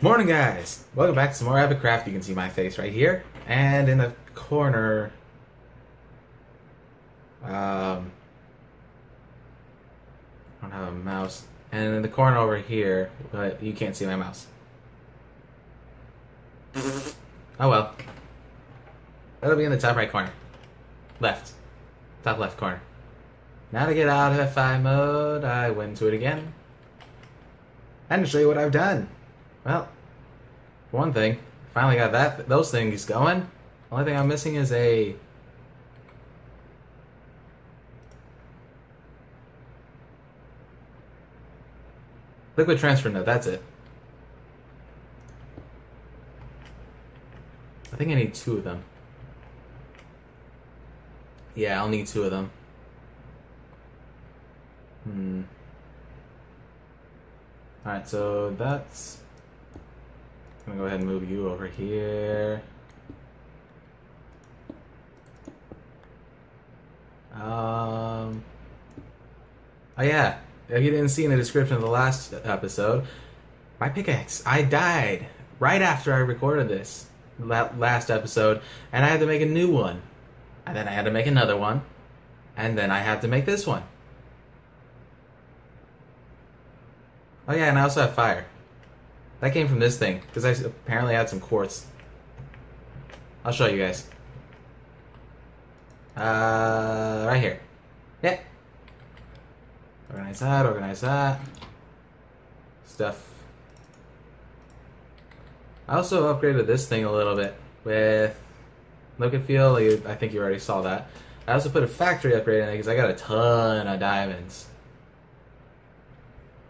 Morning, guys! Welcome back to some more EPiCCRAFT. You can see my face right here, and in the corner, I don't have a mouse, and in the corner over here, but you can't see my mouse. Oh well. That'll be in the top right corner. Left. Top left corner. Now to get out of FI mode, I went to it again. And to show you what I've done. Well, for one thing, finally got those things going. Only thing I'm missing is a liquid transfer node, that's it. I think I need two of them. Yeah, I'll need two of them. Alright, so that's... I'm gonna go ahead and move you over here. Oh yeah, if you didn't see in the description of the last episode, my pickaxe, I died right after I recorded this last episode, and I had to make a new one, and then I had to make another one, and then I had to make this one. Oh yeah, and I also have fire. That came from this thing, because I apparently had some quartz. I'll show you guys. Right here. Yeah. Organize that, organize that. Stuff. I also upgraded this thing a little bit with look and feel. I think you already saw that. I also put a factory upgrade in it because I got a ton of diamonds.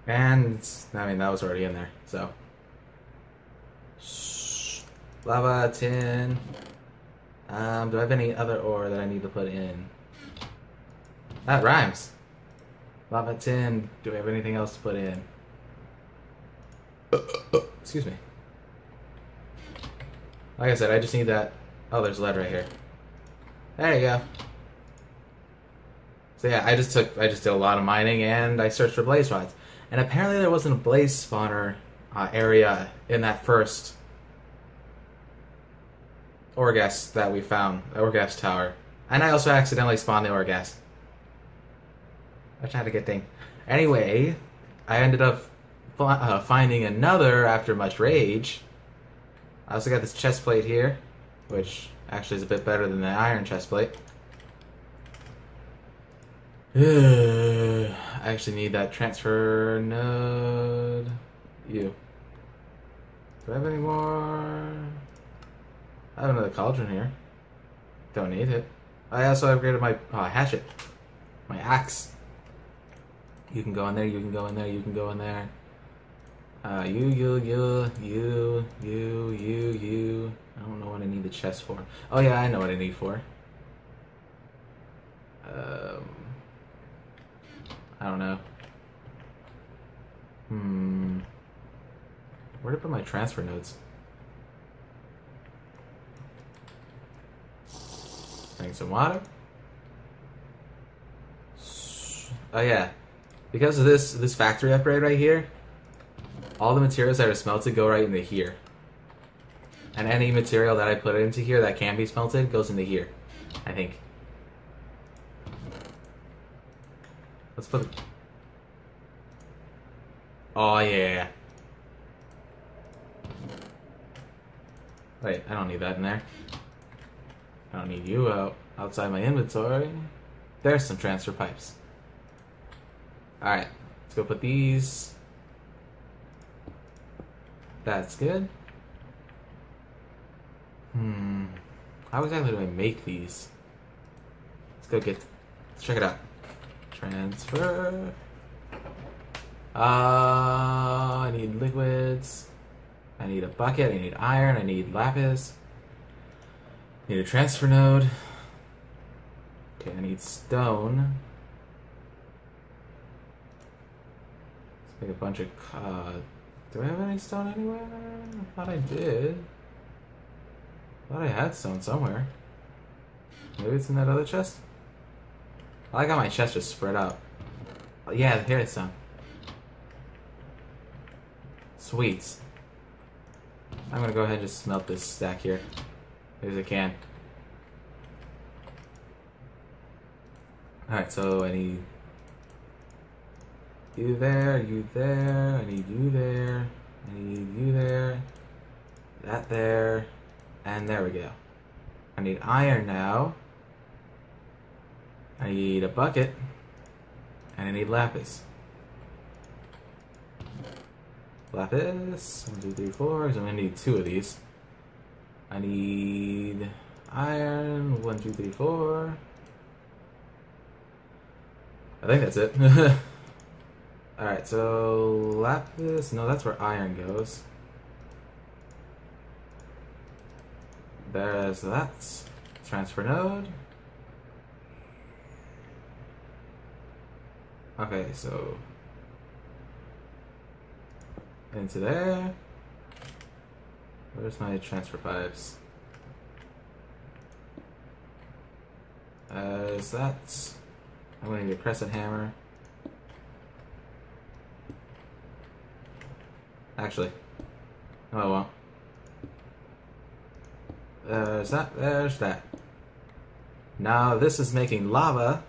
And, I mean, that was already in there, so. Lava, tin. Do I have any other ore that I need to put in? That rhymes. Lava, tin. Do we have anything else to put in? Excuse me. Like I said, I just need that. Oh, there's lead right here. There you go. So yeah, I just did a lot of mining, and I searched for blaze rods. And apparently there wasn't a blaze spawner area in that first Orgas that we found, Orgas tower. And I also accidentally spawned the Orgas. That's not a good thing. Anyway, I ended up finding another after much rage. I also got this chest plate here, which actually is a bit better than the iron chest plate. I actually need that transfer node. You. Do I have any more? I have another cauldron here. Don't need it. I also upgraded my hatchet. My axe. You can go in there, you can go in there, you can go in there. You. I don't know what I need the chest for. Oh yeah, I know what I need for. I don't know. Where to put my transfer nodes? Drink some water. Oh yeah. Because of this factory upgrade right here, all the materials that are smelted go right into here. And any material that I put into here that can be smelted goes into here, I think. Let's put it. Oh yeah. Wait, I don't need that in there. I don't need you outside my inventory. There's some transfer pipes. Alright, let's go put these. That's good. How exactly do I make these? Let's check it out. Transfer. I need liquids. I need a bucket. I need iron. I need lapis. I need a transfer node. Okay, I need stone. Let's make a bunch of. Do I have any stone anywhere? I thought I did. I thought I had stone somewhere. Maybe it's in that other chest? I like how my chest just spread out. Oh, yeah, here it's done. Sweets. I'm gonna go ahead and just smelt this stack here. As I can. Alright, so I need you there, you there, I need you there, I need you there, that there, and there we go. I need iron now. I need a bucket, and I need lapis. Lapis, 1, 2, 3, 4, because I'm gonna need 2 of these. I need iron, 1, 2, 3, 4. I think that's it. Alright, so lapis, no, that's where iron goes. There's that. Transfer node. Okay, so into there. Where's my transfer pipes? Is that? I'm gonna need a crescent hammer. Actually, oh well. There's that. There's that. Now this is making lava.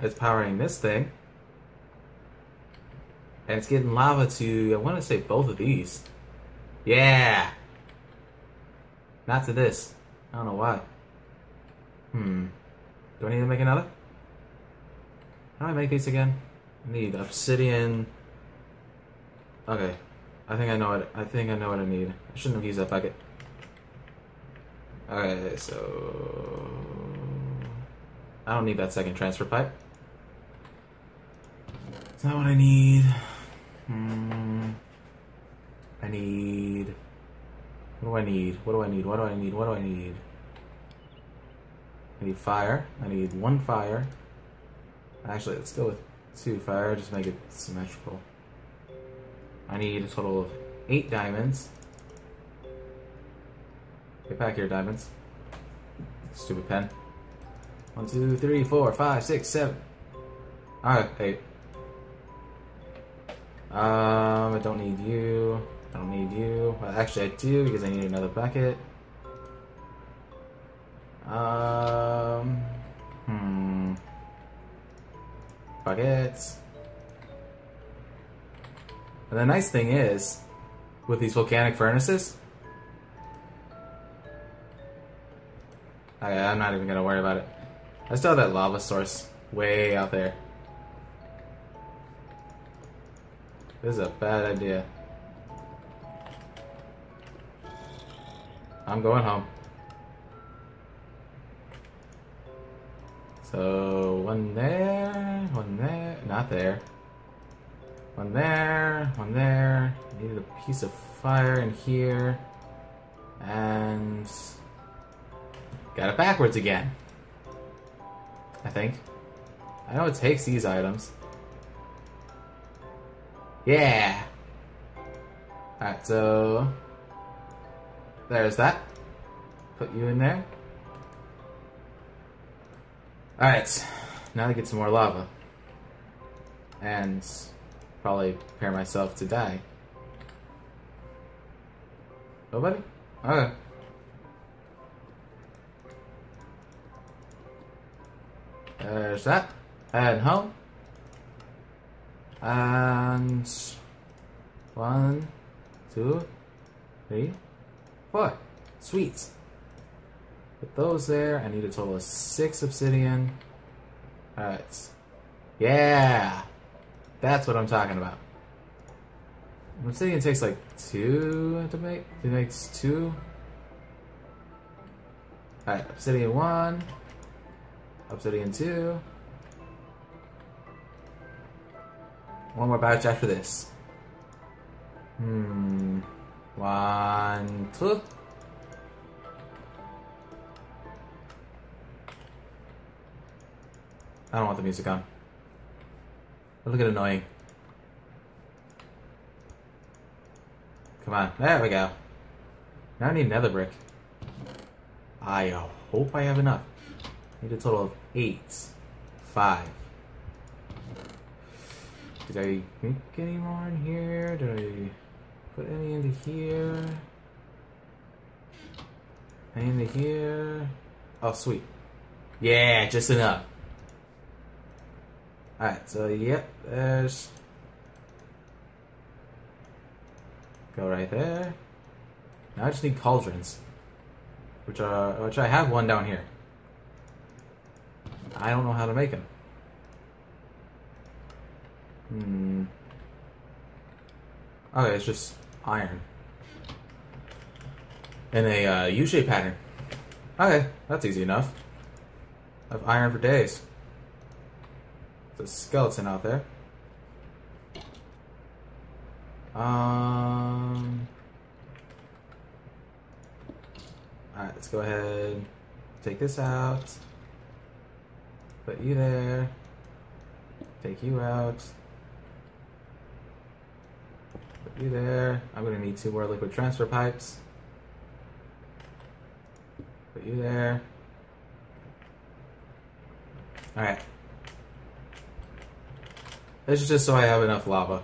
It's powering this thing. And it's getting lava to, I want to say, both of these. Yeah! Not to this. I don't know why. Do I need to make another? How do I make these again? I need obsidian. Okay. I think I know it. I think I know what I need. I shouldn't have used that bucket. Okay, so I don't need that second transfer pipe. It's not what I need. I need. What do I need? What do I need? What do I need? What do I need? I need fire. I need 1 fire. Actually, let's go with 2 fire. Just make it symmetrical. I need a total of 8 diamonds. Get back here, diamonds. Stupid pen. 1, 2, 3, 4, 5, 6, 7. Alright, 8. I don't need you. I don't need you. Well, actually, I do because I need another bucket. Buckets. And the nice thing is, with these volcanic furnaces, I'm not even gonna worry about it. I still have that lava source way out there. This is a bad idea. I'm going home. So, 1 there, 1 there, not there. 1 there, 1 there. I needed a piece of fire in here. And got it backwards again. I think. I know it takes these items. Yeah! Alright, so there's that. Put you in there. Alright, now to get some more lava. And probably prepare myself to die. Nobody? Okay. There's that. And home. And 1, 2, 3, 4. Sweet. Put those there. I need a total of 6 obsidian. Alright. Yeah! That's what I'm talking about. Obsidian takes like 2 to make. It makes 2. Alright, obsidian 1. Obsidian 2. 1 more batch after this. 1, 2. I don't want the music on. Look at annoying. Come on, there we go. Now I need another brick. I hope I have enough. I need a total of 8, 5. Did I make any more in here? Did I? Put any into here. Any into here. Oh, sweet. Yeah, just enough. Alright, so yep, there's... Go right there. Now I just need cauldrons. Which I have one down here. I don't know how to make them. Okay, it's just iron. In a U-shaped pattern. Okay, that's easy enough. I have iron for days. There's a skeleton out there. Alright, let's go ahead. Take this out. Put you there. Take you out. Put you there. I'm gonna need 2 more liquid transfer pipes. Put you there. Alright. This is just so I have enough lava.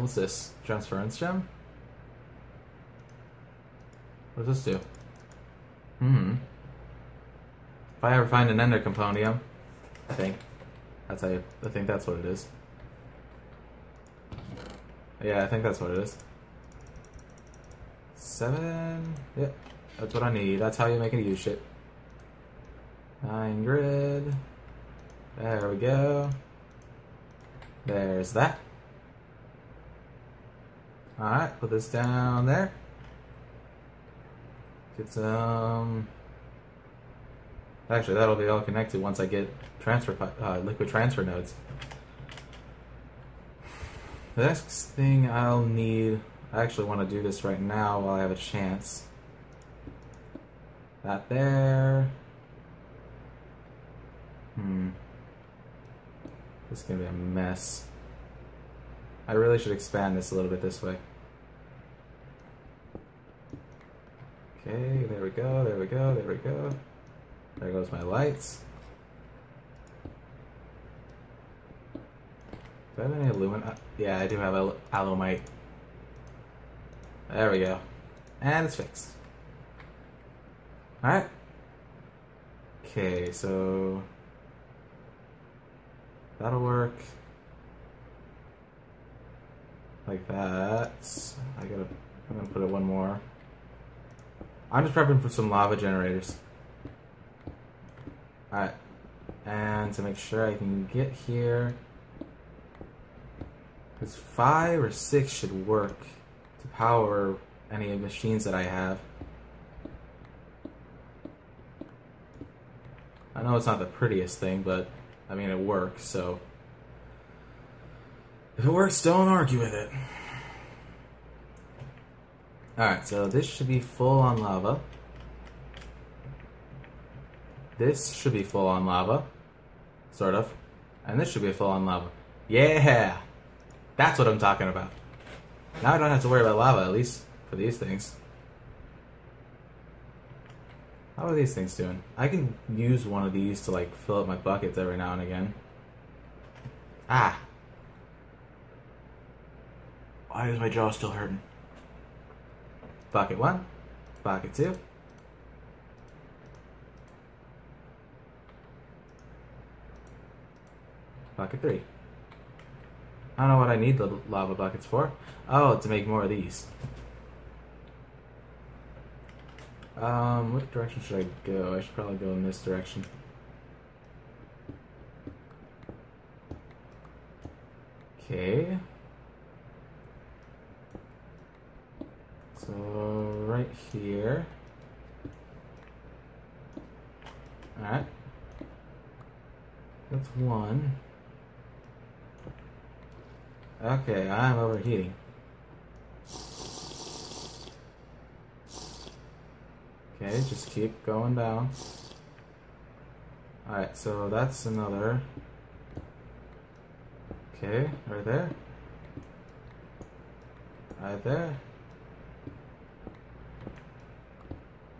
What's this? Transference gem? What does this do? If I ever find an Ender Compendium, I think that's what it is. Yeah, I think that's what it is. 7. Yep, that's what I need. That's how you make a U-shape. 9 grid. There we go. There's that. Alright, put this down there. Get some. Actually, that'll be all connected once I get transfer liquid transfer nodes. The next thing I'll need, I actually want to do this right now while I have a chance. That there. This is gonna be a mess. I really should expand this a little bit this way. Okay, there we go, there we go, there we go. There goes my lights. Do I have any aluminum? Yeah, I do have alumite. There we go. And it's fixed. Alright. Okay, so... That'll work. Like that. I'm gonna put it one more. I'm just prepping for some lava generators. Alright, and to make sure I can get here, because 5 or 6 should work to power any machines that I have. I know it's not the prettiest thing, but I mean it works, so if it works, don't argue with it. Alright, so this should be full on lava. This should be full on lava, sort of, and this should be full on lava. Yeah, that's what I'm talking about. Now I don't have to worry about lava, at least for these things. How are these things doing? I can use one of these to like fill up my buckets every now and again. Ah, why is my jaw still hurting? Bucket 1, bucket 2. Bucket 3. I don't know what I need the lava buckets for. Oh, to make more of these. What direction should I go? I should probably go in this direction. Okay. So, right here. Alright. That's 1. Okay, I'm overheating. Okay, just keep going down. Alright, so that's another. Okay, right there. Right there.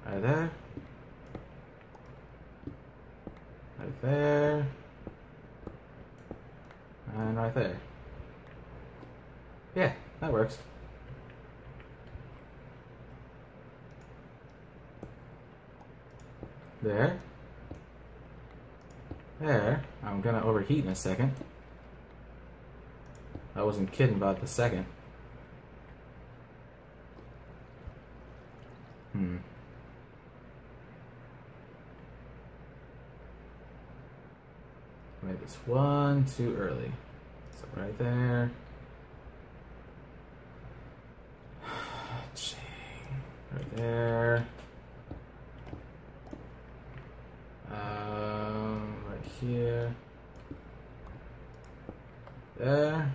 Right there. Right there. And right there. Yeah, that works. There. There. I'm gonna overheat in a second. I wasn't kidding about the second. Maybe it's one too early. So right there. Right there. Right here. There.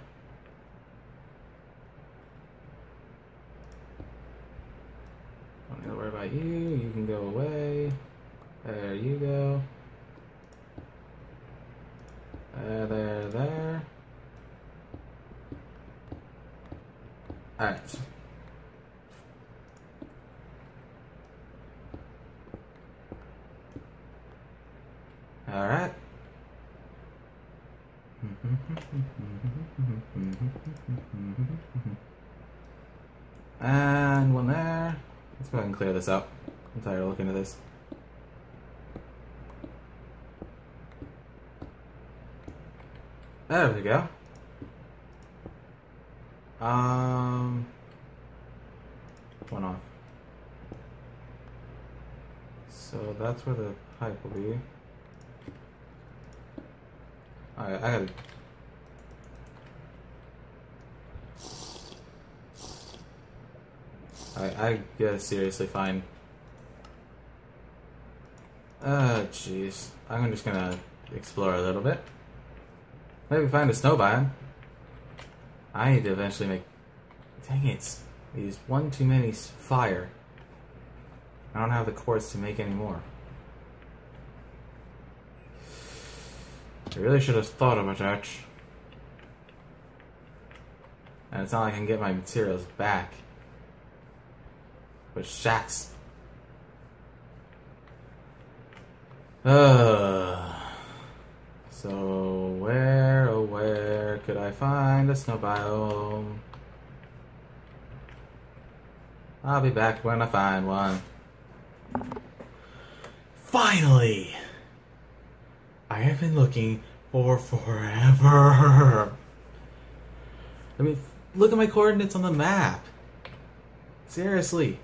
Don't need to worry about you. You can go away. There you go. There, there. Alright. Alright. And one there. Let's go ahead and clear this up. I'm tired of looking at this. There we go. One off. So that's where the pipe will be. Alright, I gotta... I gotta seriously find... jeez. I'm just gonna explore a little bit. Maybe find a snow biome. I need to eventually make... Dang it. I used one too many fire. I don't have the quartz to make any more. I really should have thought of a touch. And it's not like I can get my materials back. Which sucks. So where, oh where, could I find a snow biome? I'll be back when I find one. Finally! I have been looking for forever. I mean, look at my coordinates on the map. Seriously.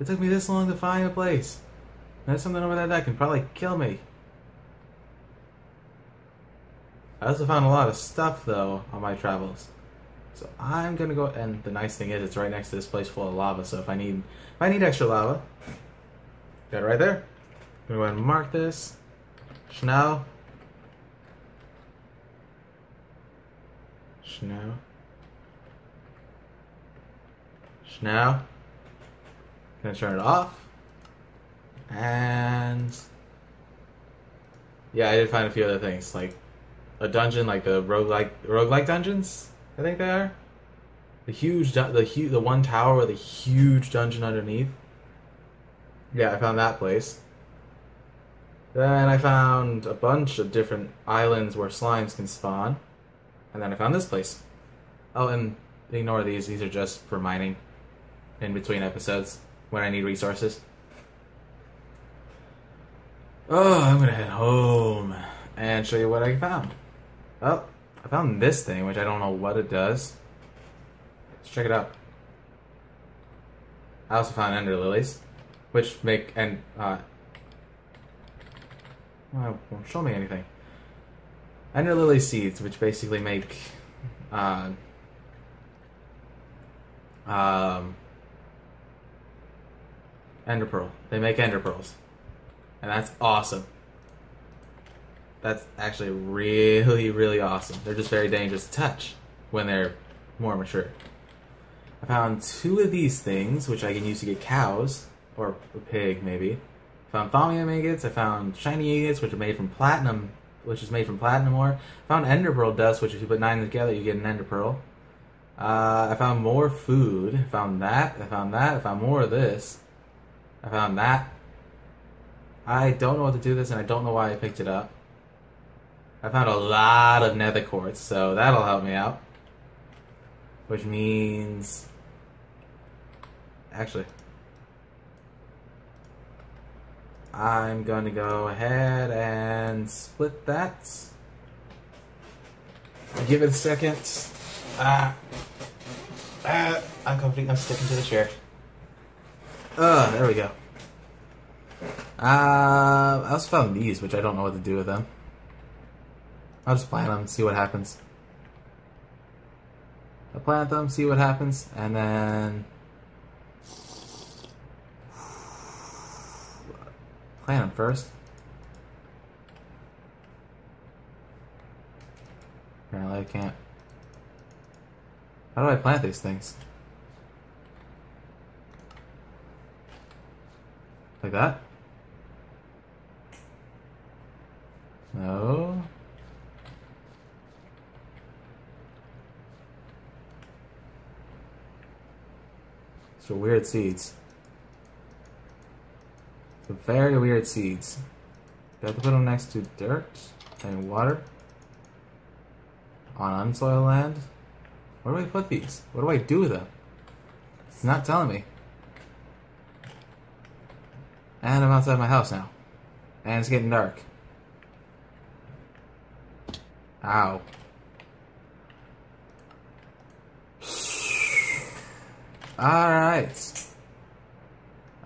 It took me this long to find a place. There's something over there that can probably kill me. I also found a lot of stuff, though, on my travels. So I'm gonna go, and the nice thing is it's right next to this place full of lava, so if I need extra lava, got it right there. I'm gonna go ahead and mark this. Snow. Snow. Snow. Gonna turn it off. And yeah, I did find a few other things, like a dungeon, like the roguelike dungeons. I think they are the one tower with a huge dungeon underneath. Yeah, I found that place. Then I found a bunch of different islands where slimes can spawn. And then I found this place. Oh, and ignore these. These are just for mining in between episodes when I need resources. Oh, I'm gonna head home and show you what I found. Oh, I found this thing, which I don't know what it does. Let's check it out. I also found ender lilies, which make... and won't show me anything. Ender lily seeds, which basically make ender pearl. They make ender pearls, and that's awesome. That's actually really, really awesome. They're just very dangerous to touch when they're more mature. I found two of these things, which I can use to get cows or a pig, maybe. Found Thaumium ingots. I found shiny ingots, which are made from platinum, ore. Found Ender Pearl Dust, which if you put 9 together, you get an Ender Pearl. I found more food. I found that. I found that. I found more of this. I found that. I don't know what to do with this, and I don't know why I picked it up. I found a lot of Nether Quartz, so that'll help me out. Which means... Actually, I'm going to go ahead and split that. Give it a second. I'm comforting. I'm sticking to the chair. There we go. I also found these, which I don't know what to do with them. I'll just plant them and see what happens. I plant them, see what happens, and then... Plant them first. Apparently I can't. How do I plant these things? Like that? No. So weird seeds. Some very weird seeds. Do I have to put them next to dirt and water? On unsoiled land? Where do I put these? What do I do with them? It's not telling me. And I'm outside my house now. And it's getting dark. Ow. Alright.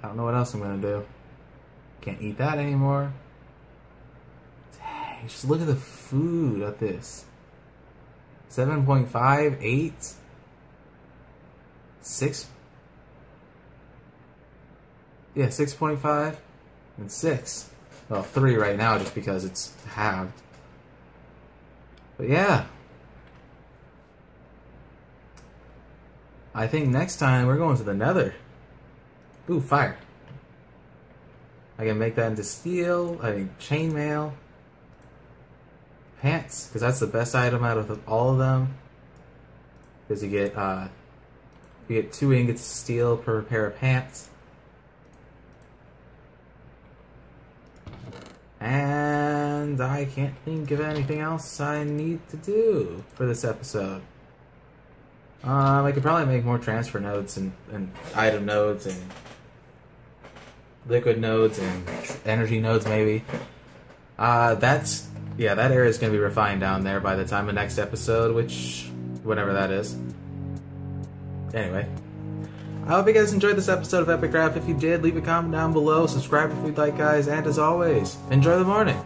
I don't know what else I'm gonna do. Can't eat that anymore. Dang, just look at the food at this. 7.58. 6. Yeah, 6.5 and 6. Well, 3 right now just because it's halved. But yeah. I think next time we're going to the Nether. Ooh, fire. I can make that into steel, I mean chainmail, pants, because that's the best item out of all of them. Because you get 2 ingots of steel per pair of pants. And I can't think of anything else I need to do for this episode. I could probably make more transfer nodes and item nodes and liquid nodes and energy nodes, maybe. Yeah, that area is going to be refined down there by the time the next episode, which, whatever that is. Anyway. I hope you guys enjoyed this episode of EPiCCRAFT. If you did, leave a comment down below, subscribe if you'd like, guys, and as always, enjoy the morning!